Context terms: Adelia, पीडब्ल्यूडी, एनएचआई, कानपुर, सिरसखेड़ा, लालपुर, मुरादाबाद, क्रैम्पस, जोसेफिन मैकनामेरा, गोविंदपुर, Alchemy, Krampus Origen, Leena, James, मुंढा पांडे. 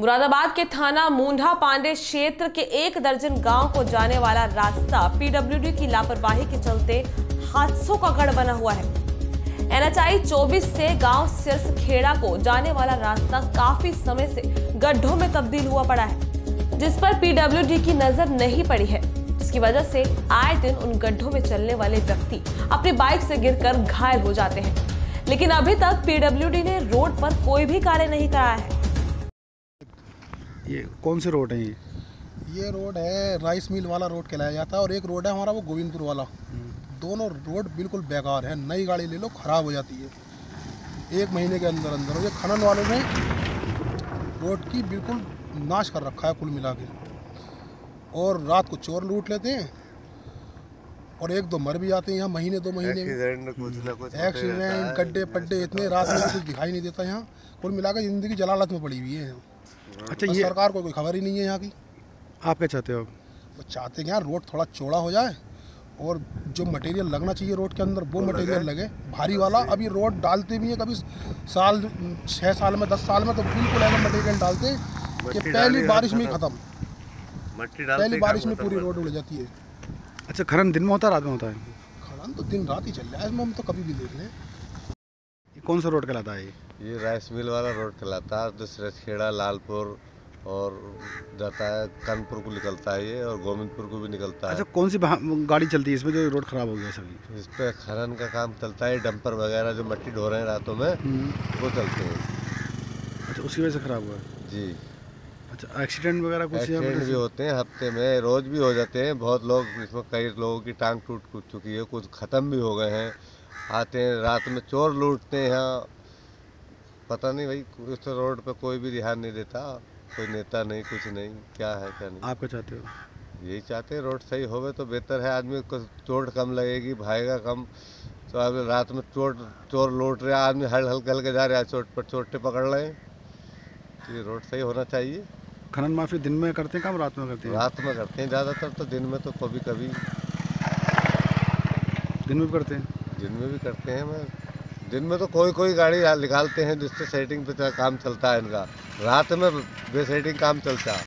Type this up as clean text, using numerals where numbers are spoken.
मुरादाबाद के थाना मुंढा पांडे क्षेत्र के 1 दर्जन गांव को जाने वाला रास्ता पीडब्ल्यूडी की लापरवाही के चलते हादसों का गढ़ बना हुआ है। एनएचआई 24 से गांव सिरसखेड़ा को जाने वाला रास्ता काफी समय से गड्ढों में तब्दील हुआ पड़ा है, जिस पर पीडब्ल्यूडी की नजर नहीं पड़ी है, जिसकी वजह से आए दिन उन गड्ढों में चलने वाले व्यक्ति अपनी बाइक से गिरकर घायल हो जाते हैं। लेकिन अभी तक पीडब्ल्यूडी ने रोड पर कोई भी कार्य नहीं कराया है। ये कौन से रोड है? ये रोड है राइस मिल वाला रोड कहलाया जाता है, और एक रोड है हमारा वो गोविंदपुर वाला। दोनों रोड बिल्कुल बेकार है, नई गाड़ी ले लो खराब हो जाती है 1 महीने के अंदर अंदर। ये खनन वालों ने रोड की बिल्कुल नाश कर रखा है कुल मिला के, और रात को चोर लूट लेते हैं और 1-2 मर भी जाते हैं यहाँ महीने 2 महीने। एक्सीडेंट, गड्ढे पड्डे इतने, रात में कुछ दिखाई नहीं देता यहाँ। कुल मिला के ज़िंदगी जलालत में पड़ी हुई है। अच्छा, ये सरकार को कोई खबर ही नहीं है यहाँ की। आप क्या चाहते हो? चाहते हैं यहाँ रोड थोड़ा चौड़ा हो जाए, और जो मटेरियल लगना चाहिए रोड के अंदर वो मटेरियल लगे, भारी वाला। अभी रोड डालते भी हैं कभी साल 6 साल में 10 साल में तो बिल्कुल ऐसा मटेरियल डालते हैं कि पहली बारिश में ही खत्म, पहली बारिश में पूरी रोड उड़ जाती है। अच्छा, खनन दिन में होता है रात में होता है? खनन तो दिन रात ही चल रहा है इसमें, हम तो कभी भी देख लें। ये कौन सा रोड कहलाता है? ये राइस मिल वाला रोड कहलाता है, जो सिरसखेड़ा लालपुर और जाता है, कानपुर को निकलता है ये, और गोविंदपुर को भी निकलता है। अच्छा, कौन सी गाड़ी चलती है इसमें जो रोड खराब हो गया? सभी इस पर खनन का काम चलता है, डंपर वगैरह जो मिट्टी ढो रहे हैं रातों में वो चलते हैं। अच्छा, उसकी वजह से खराब हुआ है जी। अच्छा, एक्सीडेंट वगैरह कुछ एक्सीडेंट भी होते हैं, हफ्ते में रोज भी हो जाते हैं। बहुत लोग इसमें, कई लोगों की टांग टूट चुकी है, कुछ ख़त्म भी हो गए हैं। आते हैं रात में चोर लूटते हैं यहाँ, पता नहीं भाई। उस रोड पर कोई भी ध्यान नहीं देता, कोई नेता नहीं, कुछ नहीं, क्या है क्या नहीं। आप क्या चाहते हो? यही चाहते हैं रोड सही होवे तो बेहतर है, आदमी को चोट कम लगेगी, भागेगा कम। तो आप रात में चोर लूट रहे, आदमी हल्के जा रहा है, चोट पर चोटे पकड़ रहे हैं। तो ये रोड सही होना चाहिए। खनन माफी दिन में करते हैं काम, रात में करते हैं? रात में करते हैं ज़्यादातर, तो दिन में तो कभी कभी। दिन में भी करते हैं? दिन में भी करते हैं। मैं दिन में तो कोई गाड़ी निकालते हैं जिससे सेटिंग पे काम चलता है इनका, रात में बेसेटिंग काम चलता है।